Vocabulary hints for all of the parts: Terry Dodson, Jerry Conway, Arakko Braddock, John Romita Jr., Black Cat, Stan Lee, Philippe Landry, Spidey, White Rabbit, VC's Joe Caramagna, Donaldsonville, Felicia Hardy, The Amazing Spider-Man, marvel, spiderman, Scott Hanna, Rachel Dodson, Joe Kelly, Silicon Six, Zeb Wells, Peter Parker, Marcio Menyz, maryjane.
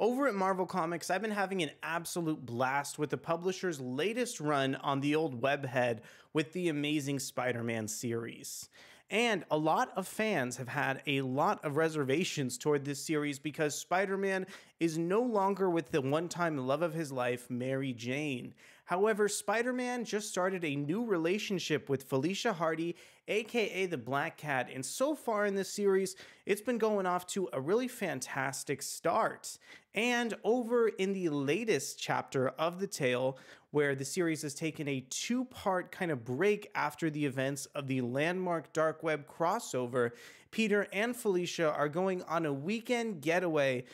Over at Marvel Comics, I've been having an absolute blast with the publisher's latest run on the old webhead with the Amazing Spider-Man series. And a lot of fans have had a lot of reservations toward this series because Spider-Man is no longer with the one-time love of his life, Mary Jane. However, Spider-Man just started a new relationship with Felicia Hardy, aka the Black Cat, and so far in this series, it's been going off to a really fantastic start. And over in the latest chapter of the tale, where the series has taken a two-part kind of break after the events of the landmark Dark Web crossover, Peter and Felicia are going on a weekend getaway.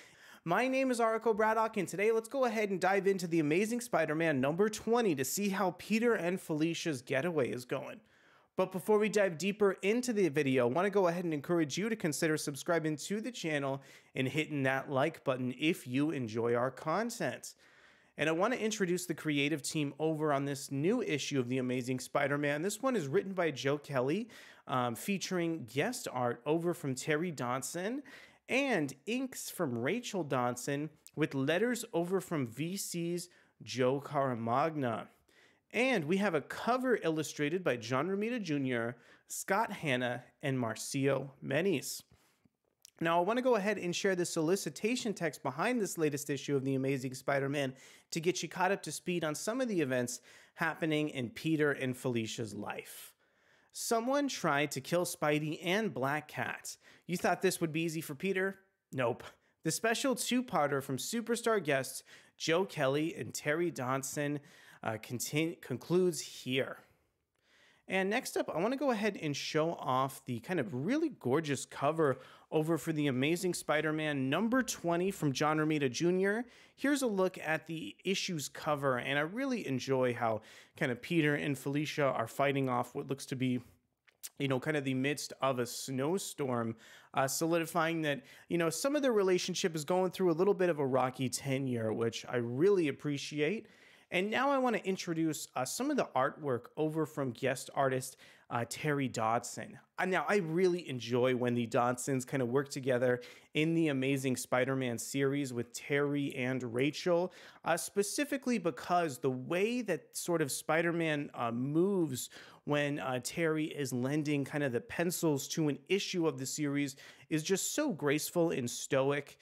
My name is Arakko Braddock, and today let's go ahead and dive into The Amazing Spider-Man number 20 to see how Peter and Felicia's getaway is going. But before we dive deeper into the video, I want to go ahead and encourage you to consider subscribing to the channel and hitting that like button if you enjoy our content. And I want to introduce the creative team over on this new issue of The Amazing Spider-Man. This one is written by Joe Kelly, featuring guest art over from Terry Dodson and inks from Rachel Dodson with letters over from VC's Joe Caramagna. And we have a cover illustrated by John Romita Jr., Scott Hanna, and Marcio Menyz. Now, I want to go ahead and share the solicitation text behind this latest issue of The Amazing Spider-Man to get you caught up to speed on some of the events happening in Peter and Felicia's life. Someone tried to kill Spidey and Black Cat. You thought this would be easy for Peter? Nope. The special two-parter from superstar guests Joe Kelly and Terry Dodson concludes here. And next up, I want to go ahead and show off the kind of really gorgeous cover over for The Amazing Spider-Man number 20 from John Romita Jr. Here's a look at the issue's cover, and I really enjoy how kind of Peter and Felicia are fighting off what looks to be, you know, kind of the midst of a snowstorm, solidifying that, you know, some of their relationship is going through a little bit of a rocky tenure, which I really appreciate. And now I want to introduce some of the artwork over from guest artist Terry Dodson. Now, I really enjoy when the Dodsons kind of work together in the Amazing Spider-Man series with Terry and Rachel, specifically because the way that sort of Spider-Man moves when Terry is lending kind of the pencils to an issue of the series is just so graceful and stoic.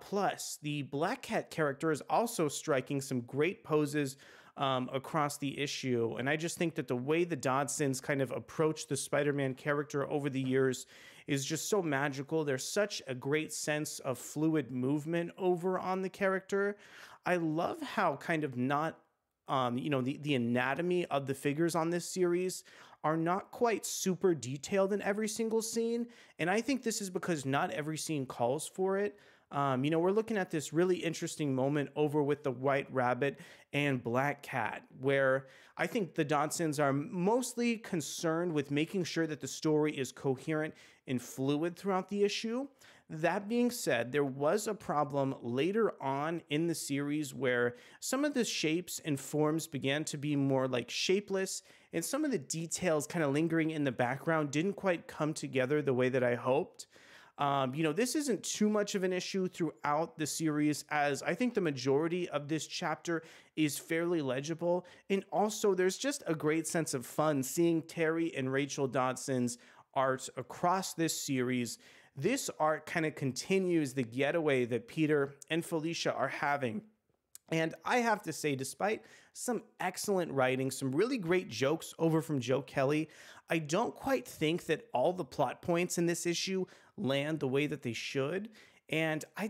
Plus, the Black Cat character is also striking some great poses across the issue. And I just think that the way the Dodsons kind of approach the Spider-Man character over the years is just so magical. There's such a great sense of fluid movement over on the character. I love how kind of not you know, the anatomy of the figures on this series are not quite super detailed in every single scene. And I think this is because not every scene calls for it. You know, we're looking at this really interesting moment over with the White Rabbit and Black Cat, where I think the Dodsons are mostly concerned with making sure that the story is coherent and fluid throughout the issue. That being said, there was a problem later on in the series where some of the shapes and forms began to be more like shapeless, and some of the details kind of lingering in the background didn't quite come together the way that I hoped. You know, this isn't too much of an issue throughout the series, as I think the majority of this chapter is fairly legible. And also, there's just a great sense of fun seeing Terry and Rachel Dodson's art across this series. This art kind of continues the getaway that Peter and Felicia are having. And I have to say, despite some excellent writing, some really great jokes over from Joe Kelly, I don't quite think that all the plot points in this issue land the way that they should. And I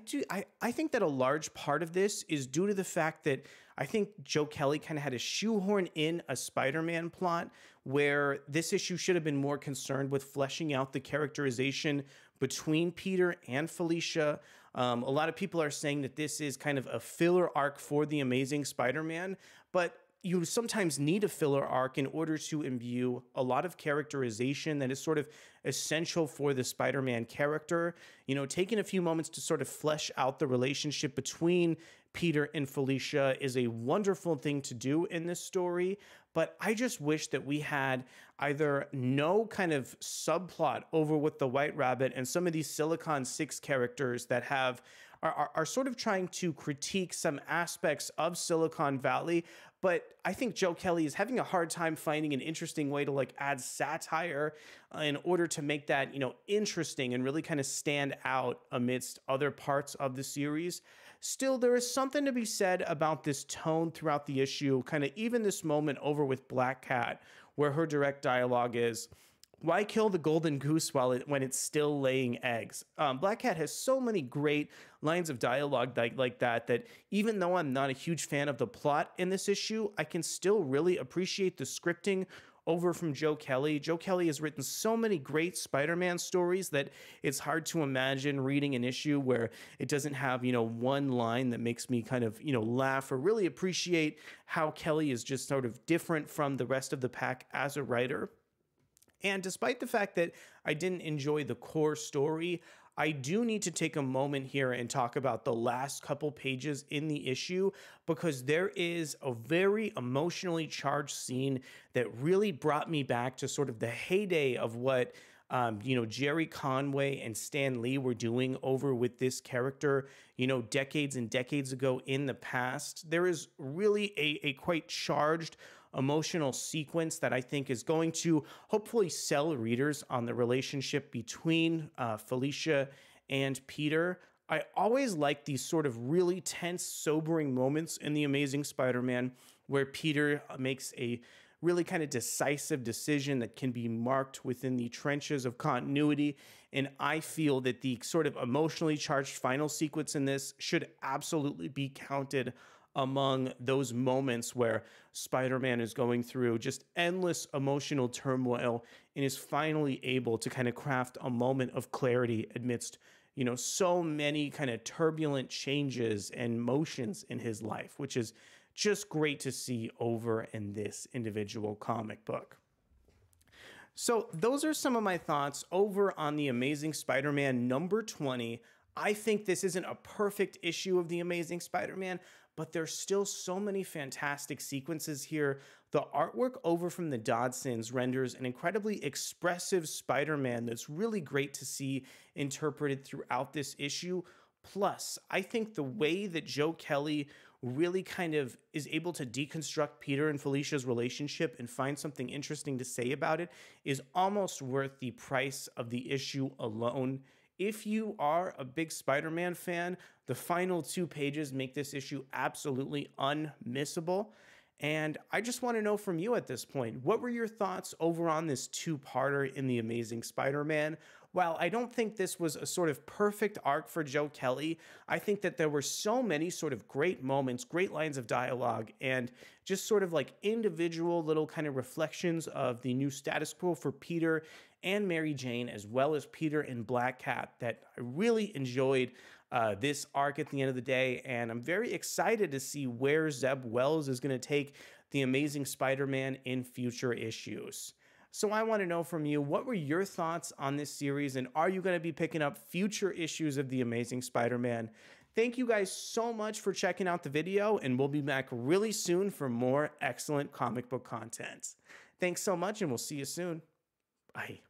think that a large part of this is due to the fact that I think Joe Kelly kind of had to shoehorn in a Spider-Man plot where this issue should have been more concerned with fleshing out the characterization between Peter and Felicia. A lot of people are saying that this is kind of a filler arc for The Amazing Spider-Man, but you sometimes need a filler arc in order to imbue a lot of characterization that is sort of essential for the Spider-Man character. You know, taking a few moments to sort of flesh out the relationship between Peter and Felicia is a wonderful thing to do in this story, but I just wish that we had either no kind of subplot over with the White Rabbit and some of these Silicon Six characters that have are sort of trying to critique some aspects of Silicon Valley, but I think Joe Kelly is having a hard time finding an interesting way to like add satire in order to make that, you know, interesting and really kind of stand out amidst other parts of the series. Still, there is something to be said about this tone throughout the issue, kind of even this moment over with Black Cat, where her direct dialogue is, "Why kill the golden goose when it's still laying eggs?" Black Cat has so many great lines of dialogue like that, that even though I'm not a huge fan of the plot in this issue, I can still really appreciate the scripting over from Joe Kelly. Joe Kelly has written so many great Spider-Man stories that it's hard to imagine reading an issue where it doesn't have, you know, one line that makes me kind of, you know, laugh or really appreciate how Kelly is just sort of different from the rest of the pack as a writer. And despite the fact that I didn't enjoy the core story, I do need to take a moment here and talk about the last couple pages in the issue, because there is a very emotionally charged scene that really brought me back to sort of the heyday of what you know, Jerry Conway and Stan Lee were doing over with this character, you know, decades and decades ago in the past. There is really a quite charged emotional sequence that I think is going to hopefully sell readers on the relationship between Felicia and Peter. I always like these sort of really tense, sobering moments in The Amazing Spider-Man where Peter makes a really kind of decisive decision that can be marked within the trenches of continuity. And I feel that the sort of emotionally charged final sequence in this should absolutely be counted among those moments where Spider-Man is going through just endless emotional turmoil and is finally able to kind of craft a moment of clarity amidst, you know, so many kind of turbulent changes and motions in his life, which is just great to see over in this individual comic book. So those are some of my thoughts over on The Amazing Spider-Man number 20. I think this isn't a perfect issue of The Amazing Spider-Man, but there's still so many fantastic sequences here. The artwork over from the Dodsons renders an incredibly expressive Spider-Man that's really great to see interpreted throughout this issue. Plus, I think the way that Joe Kelly really kind of is able to deconstruct Peter and Felicia's relationship and find something interesting to say about it is almost worth the price of the issue alone. If you are a big Spider-Man fan, the final two pages make this issue absolutely unmissable. And I just want to know from you at this point, what were your thoughts over on this two-parter in The Amazing Spider-Man? While I don't think this was a sort of perfect arc for Joe Kelly, I think that there were so many sort of great moments, great lines of dialogue, and just sort of like individual little kind of reflections of the new status quo for Peter and Mary Jane, as well as Peter and Black Cat, that I really enjoyed this arc at the end of the day. And I'm very excited to see where Zeb Wells is going to take The Amazing Spider-Man in future issues. So I want to know from you, what were your thoughts on this series, and are you going to be picking up future issues of The Amazing Spider-Man? Thank you guys so much for checking out the video, and we'll be back really soon for more excellent comic book content. Thanks so much, and we'll see you soon. Bye.